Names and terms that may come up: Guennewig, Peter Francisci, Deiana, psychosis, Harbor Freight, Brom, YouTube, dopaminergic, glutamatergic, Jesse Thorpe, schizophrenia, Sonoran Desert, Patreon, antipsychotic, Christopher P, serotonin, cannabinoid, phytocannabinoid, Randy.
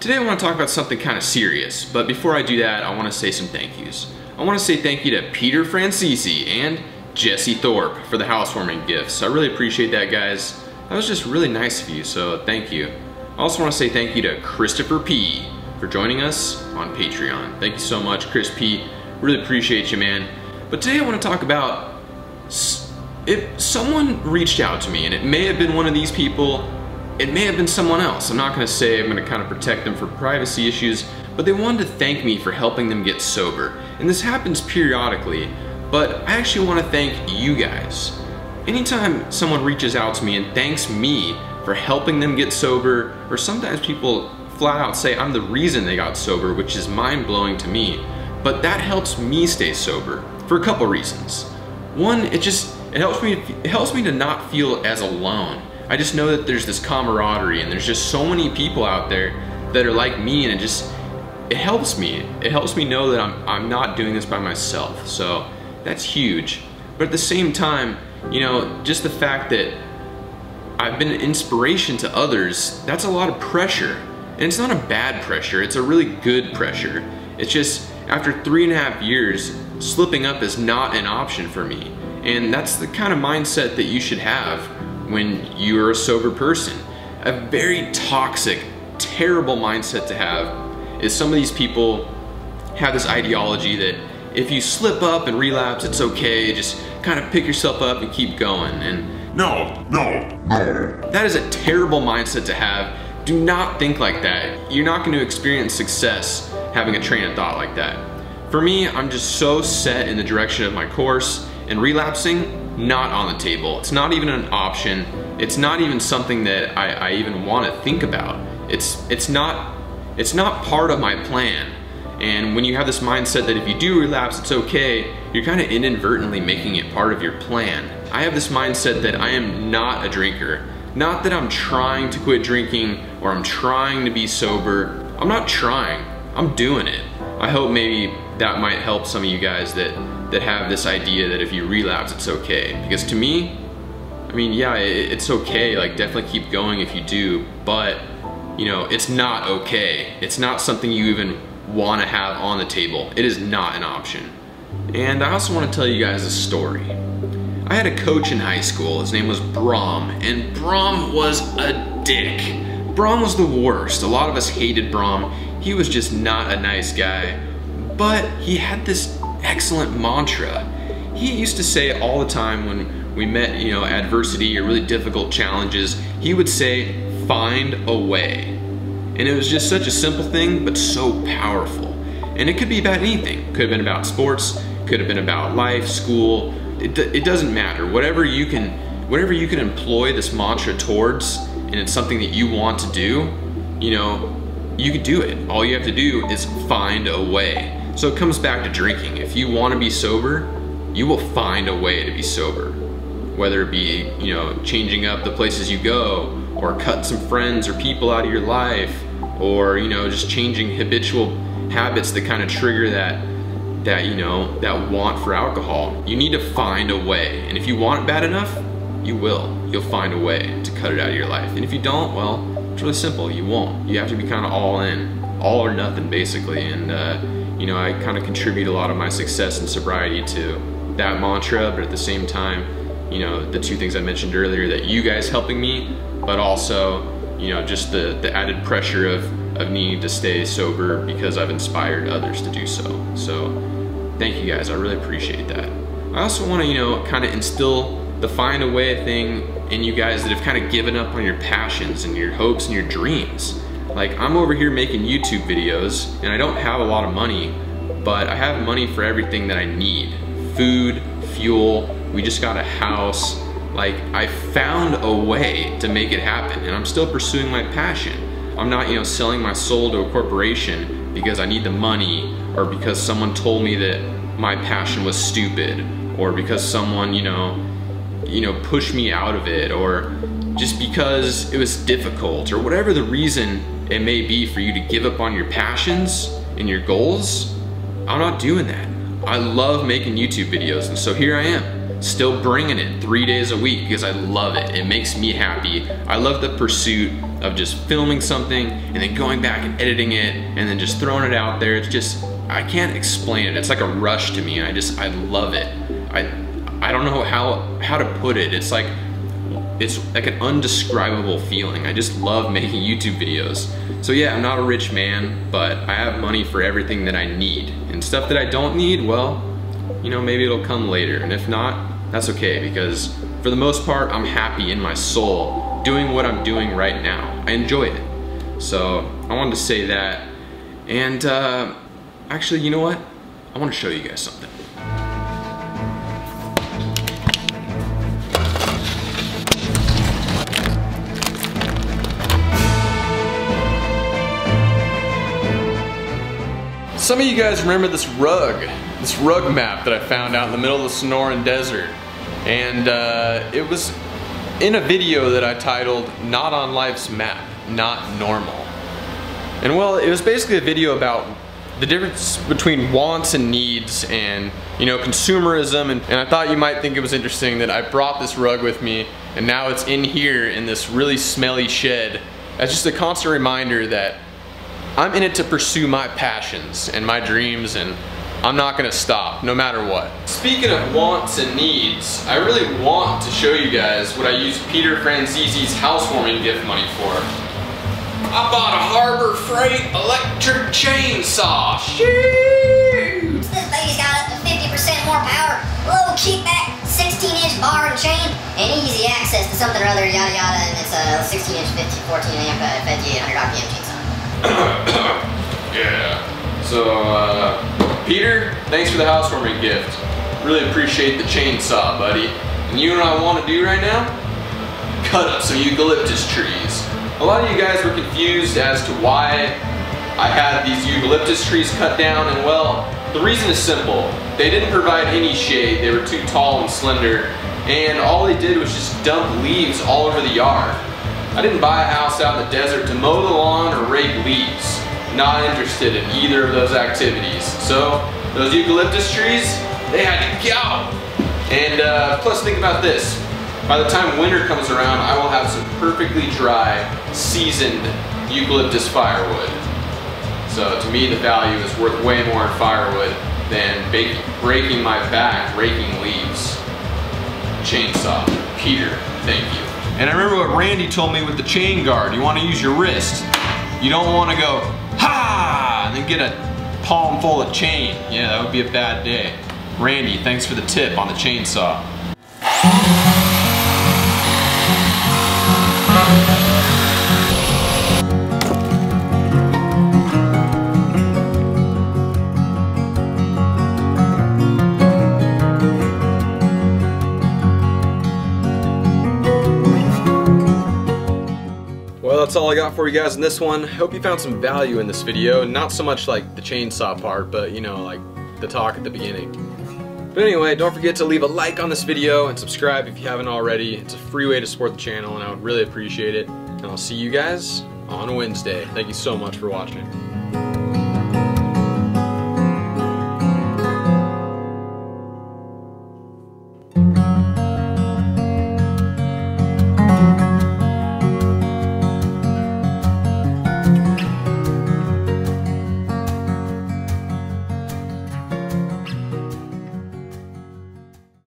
Today I want to talk about something kind of serious, but before I do that, I want to say some thank yous. I want to say thank you to Peter Francisci and Jesse Thorpe for the housewarming gifts. I really appreciate that, guys. That was just really nice of you, so thank you. I also want to say thank you to Christopher P for joining us on Patreon. Thank you so much, Chris P. Really appreciate you, man. But today I want to talk about if someone reached out to me, and it may have been one of these people, it may have been someone else. I'm not going to say, I'm going to kind of protect them for privacy issues, but they wanted to thank me for helping them get sober. And this happens periodically, but I actually want to thank you guys. Anytime someone reaches out to me and thanks me for helping them get sober, or sometimes people flat out say I'm the reason they got sober, which is mind-blowing to me, but that helps me stay sober for a couple reasons. One, it helps me to not feel as alone. I just know that there's this camaraderie and there's just so many people out there that are like me, and it helps me. It helps me know that I'm not doing this by myself. So that's huge. But at the same time, you know, just the fact that I've been an inspiration to others, that's a lot of pressure. And it's not a bad pressure, it's a really good pressure. It's just, after 3.5 years, slipping up is not an option for me. And that's the kind of mindset that you should have when you're a sober person. A very toxic, terrible mindset to have is some of these people have this ideology that if you slip up and relapse, it's okay, just kind of pick yourself up and keep going. And no. That is a terrible mindset to have. Do not think like that. You're not going to experience success having a train of thought like that. For me, I'm just so set in the direction of my course, and relapsing, not on the table. It's not even an option. It's not even something that I even want to think about. It's not part of my plan. And when you have this mindset that if you do relapse, it's okay, you're kind of inadvertently making it part of your plan. I have this mindset that I am not a drinker. Not that I'm trying to quit drinking or I'm trying to be sober. I'm not trying. I'm doing it. I hope maybe that might help some of you guys that have this idea that if you relapse, it's okay. Because to me, I mean, yeah, it's okay, like definitely keep going if you do, but you know, it's not okay. It's not something you even want to have on the table. It is not an option. And I also want to tell you guys a story. I had a coach in high school, his name was Brom, and Brom was a dick. Brom was the worst. A lot of us hated Brom. He was just not a nice guy, but he had this excellent mantra. He used to say all the time when we met, you know, adversity or really difficult challenges, he would say, "Find a way." And it was just such a simple thing, but so powerful. And it could be about anything. Could have been about sports, could have been about life, school. It doesn't matter. Whatever you can employ this mantra towards, and it's something that you want to do, you know, you could do it. All you have to do is find a way. So it comes back to drinking. If you want to be sober, you will find a way to be sober. Whether it be, you know, changing up the places you go, or cut some friends or people out of your life, or, you know, just changing habitual habits that kind of trigger that you know, that want for alcohol. You need to find a way. And if you want it bad enough, you will. You'll find a way to cut it out of your life. And if you don't, well, it's really simple. You won't. You have to be kind of all in. All or nothing, basically. And you know, I kind of contribute a lot of my success and sobriety to that mantra, but at the same time, you know, the two things I mentioned earlier, that you guys helping me, but also, you know, just the added pressure of needing to stay sober because I've inspired others to do so. So thank you guys, I really appreciate that. I also want to, you know, kind of instill the find a way thing in you guys that have kind of given up on your passions and your hopes and your dreams. Like, I'm over here making YouTube videos and I don't have a lot of money, but I have money for everything that I need. Food, fuel, we just got a house. Like, I found a way to make it happen, and I'm still pursuing my passion. I'm not, you know, selling my soul to a corporation because I need the money, or because someone told me that my passion was stupid, or because someone, you know, pushed me out of it, or just because it was difficult, or whatever the reason it may be for you to give up on your passions and your goals. I'm not doing that. I love making YouTube videos, and so here I am. still bringing it 3 days a week because I love it. It makes me happy. I love the pursuit of just filming something and then going back and editing it and then just throwing it out there. It's just, I can't explain it. It's like a rush to me, and I love it. I don't know how to put it. It's like an undescribable feeling. I just love making YouTube videos. So yeah, I'm not a rich man, but I have money for everything that I need. And stuff that I don't need, well, you know, maybe it'll come later. And if not, that's okay, because for the most part, I'm happy in my soul doing what I'm doing right now. I enjoy it. So I wanted to say that. And actually, you know what? I want to show you guys something. Some of you guys remember this rug map that I found out in the middle of the Sonoran Desert. And it was in a video that I titled, Not on Life's Map, Not Normal. And well, it was basically a video about the difference between wants and needs and, you know, consumerism. And I thought you might think it was interesting that I brought this rug with me, and now it's in here in this really smelly shed. That's just a constant reminder that I'm in it to pursue my passions and my dreams, and I'm not gonna stop, no matter what. Speaking of wants and needs, I really want to show you guys what I used Peter Francisci's housewarming gift money for. I bought a Harbor Freight electric chainsaw. Sheesh! This thing's got up to 50% more power, low kickback, 16-inch bar and chain, and easy access to something or other, yada yada, and it's a 16-inch, 14-amp, 100-amp chainsaw. Yeah. So, Peter, thanks for the housewarming gift. Really appreciate the chainsaw, buddy. And you know what I want to do right now? Cut up some eucalyptus trees. A lot of you guys were confused as to why I had these eucalyptus trees cut down, and well, the reason is simple. They didn't provide any shade. They were too tall and slender, and all they did was just dump leaves all over the yard. I didn't buy a house out in the desert to mow the lawn or rake leaves. Not interested in either of those activities. So, those eucalyptus trees, they had to go! And plus think about this, by the time winter comes around, I will have some perfectly dry, seasoned eucalyptus firewood. So to me, the value is worth way more in firewood than breaking my back, raking leaves. Chainsaw. Peter, thank you. And I remember what Randy told me with the chain guard. You want to use your wrist. You don't want to go, ha, and then get a palm full of chain. Yeah, that would be a bad day. Randy, thanks for the tip on the chainsaw. That's all I got for you guys in this one. Hope you found some value in this video, and not so much like the chainsaw part, but you know, like the talk at the beginning. But anyway, don't forget to leave a like on this video and subscribe if you haven't already. It's a free way to support the channel, and I would really appreciate it. And I'll see you guys on Wednesday. Thank you so much for watching.